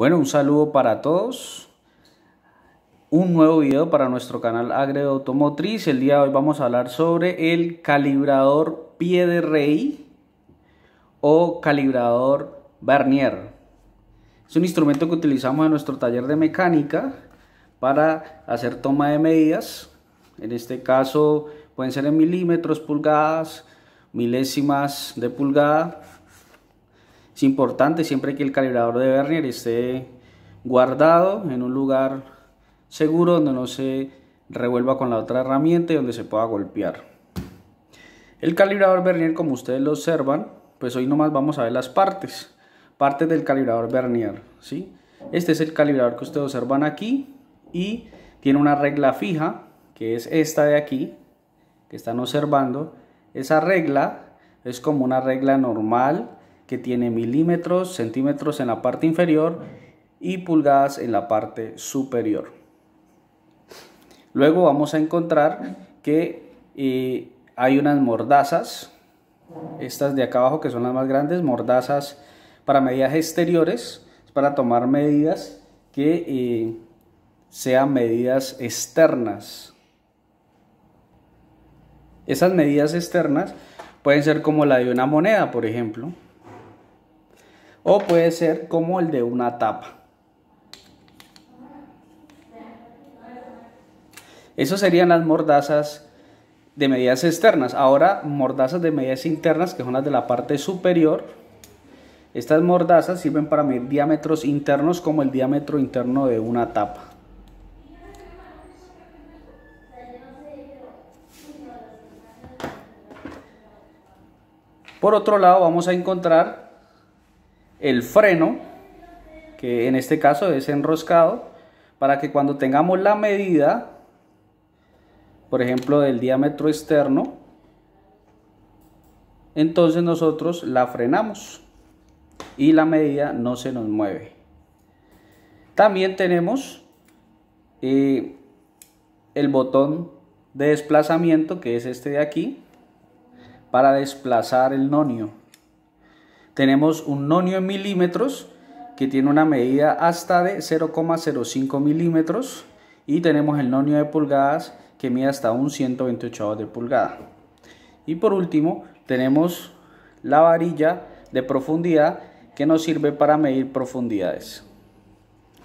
Bueno, un saludo para todos. Un nuevo video para nuestro canal Agredo Automotriz. El día de hoy vamos a hablar sobre el calibrador pie de rey o calibrador Vernier. Es un instrumento que utilizamos en nuestro taller de mecánica para hacer toma de medidas. En este caso pueden ser en milímetros, pulgadas, milésimas de pulgada. Es importante siempre que el calibrador de Vernier esté guardado en un lugar seguro donde no se revuelva con la otra herramienta y donde se pueda golpear. El calibrador Vernier, como ustedes lo observan, pues hoy nomás vamos a ver las partes del calibrador Vernier, ¿sí? Este es el calibrador que ustedes observan aquí y tiene una regla fija, que es esta de aquí, que están observando. Esa regla es como una regla normal que tiene milímetros, centímetros en la parte inferior y pulgadas en la parte superior. Luego vamos a encontrar que hay unas mordazas, estas de acá abajo que son las más grandes, mordazas para medidas exteriores, para tomar medidas que sean medidas externas. Esas medidas externas pueden ser como la de una moneda, por ejemplo, o puede ser como el de una tapa. Esas serían las mordazas de medidas externas. Ahora, mordazas de medidas internas, que son las de la parte superior. Estas mordazas sirven para medir diámetros internos, como el diámetro interno de una tapa. Por otro lado, vamos a encontrar el freno, que en este caso es enroscado, para que cuando tengamos la medida, por ejemplo, del diámetro externo, entonces nosotros la frenamos y la medida no se nos mueve. También tenemos el botón de desplazamiento, que es este de aquí, para desplazar el nonio. Tenemos un nonio en milímetros que tiene una medida hasta de 0,05 milímetros y tenemos el nonio de pulgadas que mide hasta un 128 de pulgada. Y por último tenemos la varilla de profundidad que nos sirve para medir profundidades.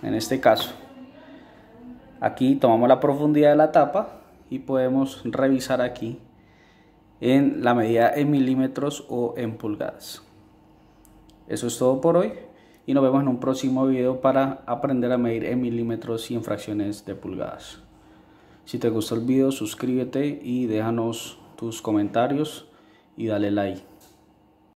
En este caso, aquí tomamos la profundidad de la tapa y podemos revisar aquí en la medida en milímetros o en pulgadas. Eso es todo por hoy y nos vemos en un próximo video para aprender a medir en milímetros y en fracciones de pulgadas. Si te gustó el video, suscríbete y déjanos tus comentarios y dale like.